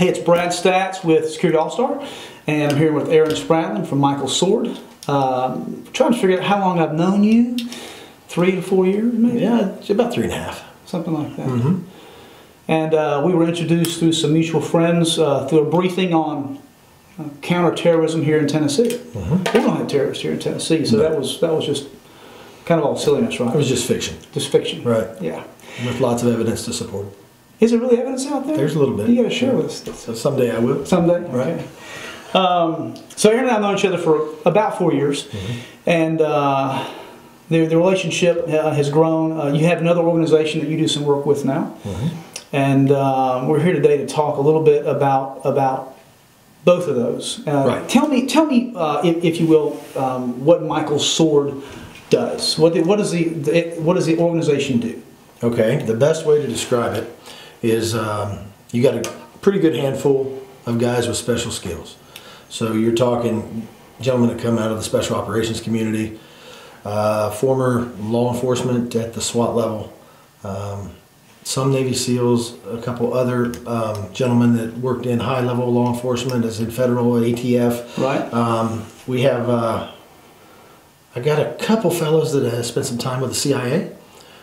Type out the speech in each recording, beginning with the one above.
Hey, it's Brad Staats with Security All Star, and I'm here with Aaron Spratland from Michael's Sword. Trying to figure out how long I've known you. 3 to 4 years, maybe? Yeah, about 3 and a half. Something like that. Mm-hmm. And we were introduced through some mutual friends through a briefing on counterterrorism here in Tennessee. Mm-hmm. We don't have terrorists here in Tennessee, so that was just kind of all silliness, right? It was just fiction. Just fiction. Right. Yeah. With lots of evidence to support. Is there really evidence out there? There's a little bit. You got to share with us. So someday I will. Someday? Right. Okay. So Aaron and I have known each other for about 4 years, mm-hmm. and the relationship has grown. You have another organization that you do some work with now, mm-hmm. and we're here today to talk a little bit about both of those. Right. Tell me, if you will, what Michael's Sword does. What does the organization do? Okay. The best way to describe it is you got a pretty good handful of guys with special skills. So you're talking gentlemen that come out of the special operations community, former law enforcement at the SWAT level, some Navy SEALs, a couple other gentlemen that worked in high-level law enforcement, as in federal, ATF. Right. We have, I got a couple fellows that spent some time with the CIA.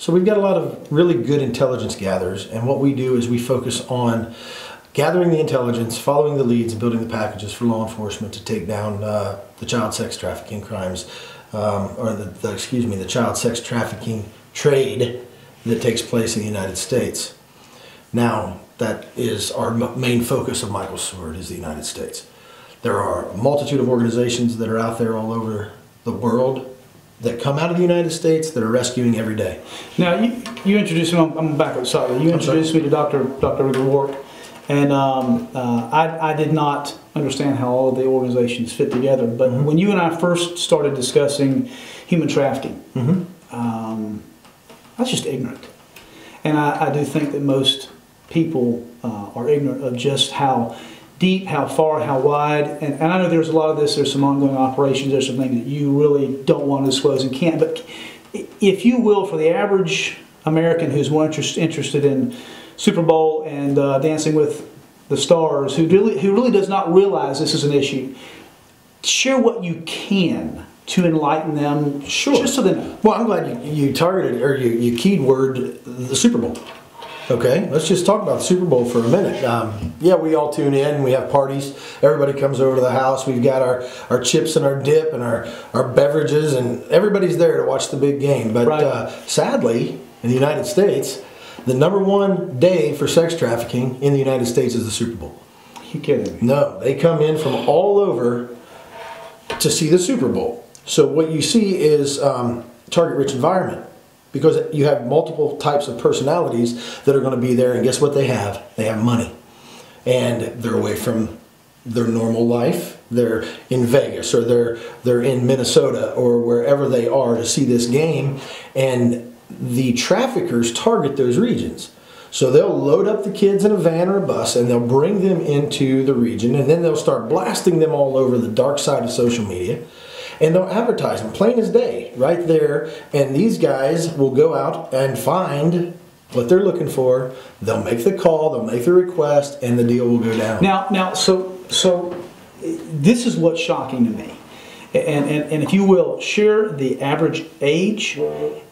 So we've got a lot of really good intelligence gatherers, and what we do is we focus on gathering the intelligence, following the leads, and building the packages for law enforcement to take down the child sex trafficking crimes, or the child sex trafficking trade that takes place in the United States. Now, that is our main focus of Michael's Sword, is the United States. There are a multitude of organizations that are out there all over the world that come out of the United States that are rescuing every day. Now, you introduced me, I'm back outside, you introduced me to Dr. Rigor-Wark, and I did not understand how all of the organizations fit together, but mm-hmm. when you and I first started discussing human trafficking, mm-hmm. That's just ignorant. And I do think that most people are ignorant of just how deep, how far, how wide, and I know there's a lot of this, there's some ongoing operations, there's some things that you really don't want to disclose and can't, but if you will, for the average American who's more interested in Super Bowl and Dancing with the Stars, who really does not realize this is an issue, share what you can to enlighten them, sure. Just so they know. Well, I'm glad you targeted, or you keyword the Super Bowl. Okay, let's just talk about the Super Bowl for a minute. Yeah, we all tune in, we have parties, everybody comes over to the house, we've got our chips and our dip and our beverages, and everybody's there to watch the big game. But right. Sadly, in the United States, the #1 day for sex trafficking in the United States is the Super Bowl. Are you kidding me? No, they come in from all over to see the Super Bowl. So what you see is target-rich environment. Because you have multiple types of personalities that are going to be there, and guess what they have? They have money. And they're away from their normal life. They're in Vegas, or they're in Minnesota, or wherever they are to see this game. And the traffickers target those regions. So they'll load up the kids in a van or a bus, and they'll bring them into the region, and then they'll start blasting them all over the dark side of social media. And they'll advertise them, plain as day, right there. And these guys will go out and find what they're looking for. They'll make the call, they'll make the request, and the deal will go down. Now, so this is what's shocking to me. And if you will, share the average age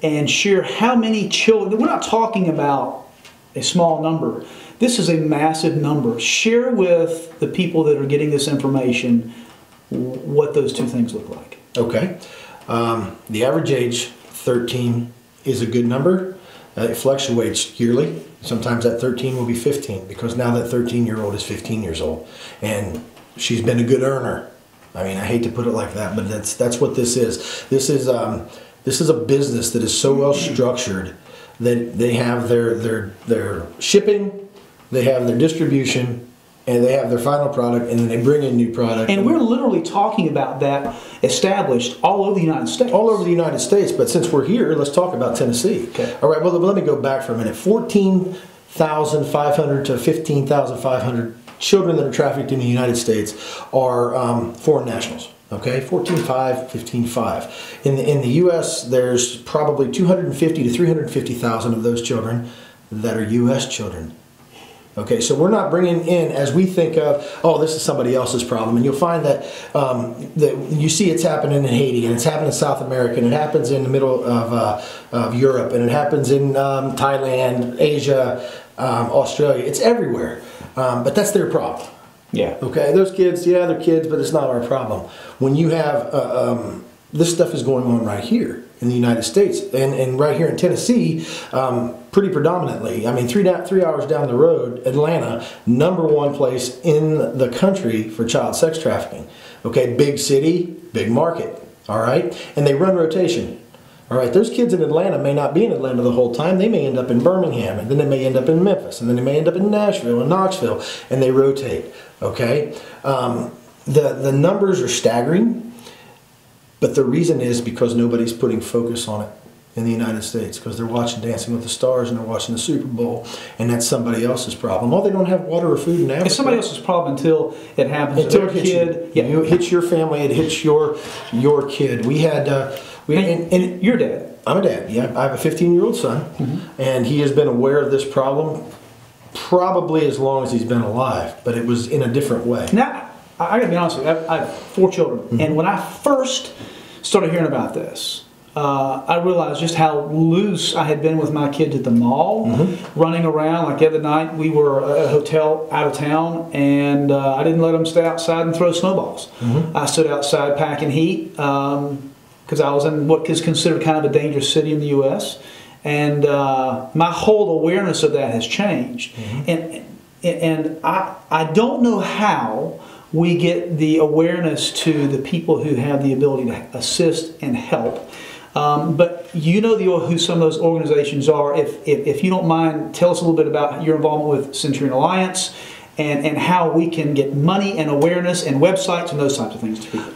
and share how many children. We're not talking about a small number. This is a massive number. Share with the people that are getting this information what those two things look like. Okay. The average age, 13, is a good number. It fluctuates yearly. Sometimes that 13 will be 15, because now that 13-year-old is 15 years old. And she's been a good earner. I mean, I hate to put it like that, but that's what this is. This is a business that is so well structured that they have their shipping, they have their distribution, and they have their final product, and then they bring in new product. And we're literally talking about that established all over the United States. All over the United States, but since we're here, let's talk about Tennessee. Okay. All right, well, let me go back for a minute. 14,500 to 15,500 children that are trafficked in the United States are foreign nationals. Okay, 14.5, 15.5. In the U.S., there's probably 250,000 to 350,000 of those children that are U.S. children. Okay, so we're not bringing in, as we think of, oh, this is somebody else's problem. And you'll find that, that you see it's happening in Haiti, and it's happening in South America, and it happens in the middle of Europe, and it happens in Thailand, Asia, Australia. It's everywhere, but that's their problem. Yeah. Okay, those kids, yeah, they're kids, but it's not our problem. When you have, this stuff is going on right here in the United States, and right here in Tennessee, pretty predominantly. I mean, three hours down the road, Atlanta, #1 place in the country for child sex trafficking. Okay, big city, big market, all right? And they run rotation. All right, those kids in Atlanta may not be in Atlanta the whole time. They may end up in Birmingham, and then they may end up in Memphis, and then they may end up in Nashville and Knoxville, and they rotate, okay? The numbers are staggering, but the reason is because nobody's putting focus on it in the United States, because they're watching Dancing with the Stars and they're watching the Super Bowl, and that's somebody else's problem. Well, they don't have water or food in Africa. It's somebody else's problem until it happens. Until it hits you. Yeah. It hits your family. It hits your kid. We had and you're dad. I'm a dad. Yeah, I have a 15-year-old son, and he has been aware of this problem probably as long as he's been alive, but it was in a different way. Now, I gotta be honest with you. I have 4 children, and when I first started hearing about this, I realized just how loose I had been with my kids at the mall, running around. Like the other night, we were at a hotel out of town, and I didn't let them stay outside and throw snowballs. I stood outside packing heat because I was in what is considered kind of a dangerous city in the U.S., and my whole awareness of that has changed. And I don't know how we get the awareness to the people who have the ability to assist and help. But you know who some of those organizations are. If you don't mind, tell us a little bit about your involvement with Centurion Alliance and how we can get money and awareness and websites and those types of things to people.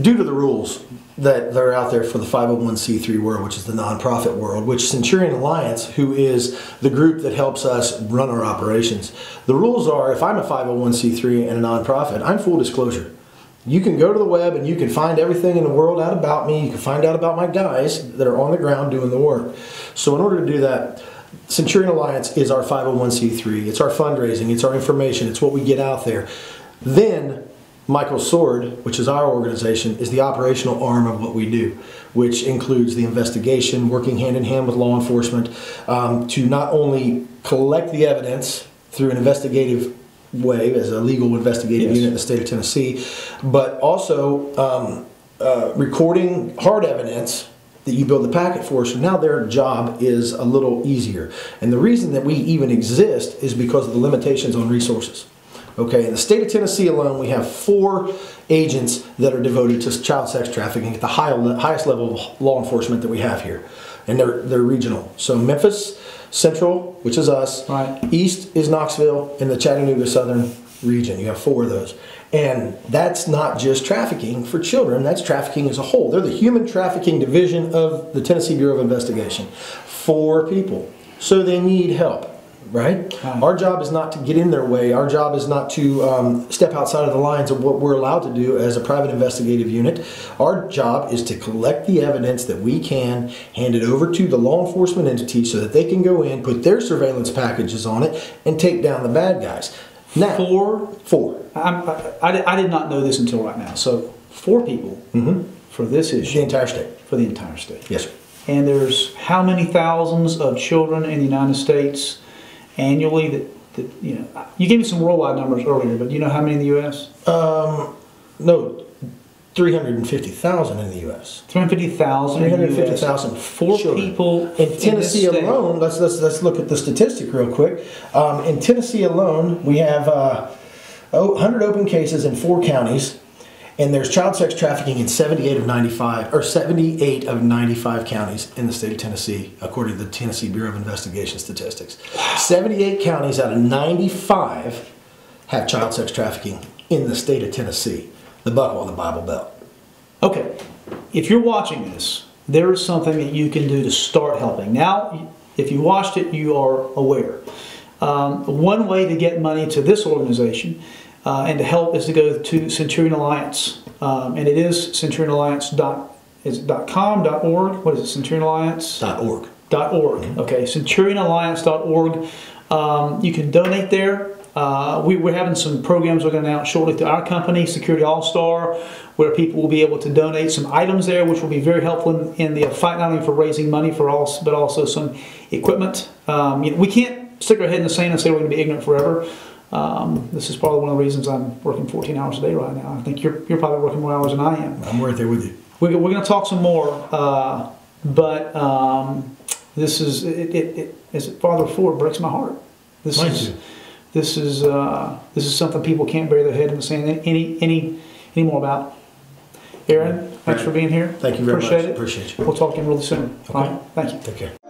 Due to the rules that are out there for the 501c3 world, which is the nonprofit world, which Centurion Alliance, who is the group that helps us run our operations, the rules are if I'm a 501c3 and a nonprofit, I'm full disclosure. You can go to the web and you can find everything in the world out about me. You can find out about my guys that are on the ground doing the work. So in order to do that, Centurion Alliance is our 501c3. It's our fundraising. It's our information. It's what we get out there. Then Michael's Sword, which is our organization, is the operational arm of what we do, which includes the investigation, working hand-in-hand with law enforcement to not only collect the evidence through an investigative way as a legal investigative unit in the state of Tennessee, but also recording hard evidence that you build the packet for. So now their job is a little easier. And the reason that we even exist is because of the limitations on resources. Okay, in the state of Tennessee alone, we have 4 agents that are devoted to child sex trafficking at the highest level of law enforcement that we have here. And they're regional. So Memphis Central, which is us, East is Knoxville, and the Chattanooga Southern region. You have 4 of those. And that's not just trafficking for children, that's trafficking as a whole. They're the human trafficking division of the Tennessee Bureau of Investigation. 4 people. So they need help. Right? Our job is not to get in their way. Our job is not to step outside of the lines of what we're allowed to do as a private investigative unit. Our job is to collect the evidence that we can, hand it over to the law enforcement entity so that they can go in, put their surveillance packages on it, and take down the bad guys. Now, 4? 4. I did not know this until right now. So 4 people for this issue. The entire state. For the entire state. Yes, sir. And there's how many thousands of children in the United States annually that you know? You gave me some worldwide numbers earlier, but do you know how many in the U.S.? No, 350,000 in the U.S. 350,000. 350,000. 4 children. People in Tennessee alone. Let's look at the statistic real quick. In Tennessee alone, we have 100 open cases in 4 counties, and there's child sex trafficking in 78 of 95 counties in the state of Tennessee, according to the Tennessee Bureau of Investigation statistics. 78 counties out of 95 have child sex trafficking in the state of Tennessee, the buckle on the Bible Belt. Okay, if you're watching this, there is something that you can do to start helping. Now, if you watched it, you are aware. One way to get money to this organization and to help is to go to Centurion Alliance, and it is centurionalliance.com.org. What is it? Centurionalliance.org. .org. Okay, centurionalliance.org. You can donate there. We're having some programs we're going to announce shortly through our company, Security All Star, where people will be able to donate some items there, which will be very helpful in the fight, not only for raising money for us, but also some equipment. We can't stick our head in the sand and say we're going to be ignorant forever. This is probably one of the reasons I'm working 14 hours a day right now. I think you're probably working more hours than I am. I'm right there with you. We're going to talk some more, but this is it. Father Ford breaks my heart. This is something people can't bury their head in the sand any more about. Aaron, thanks for being here. Thank you very much. Appreciate it. We'll talk to you really soon. Okay. All right. Thank you. Take care.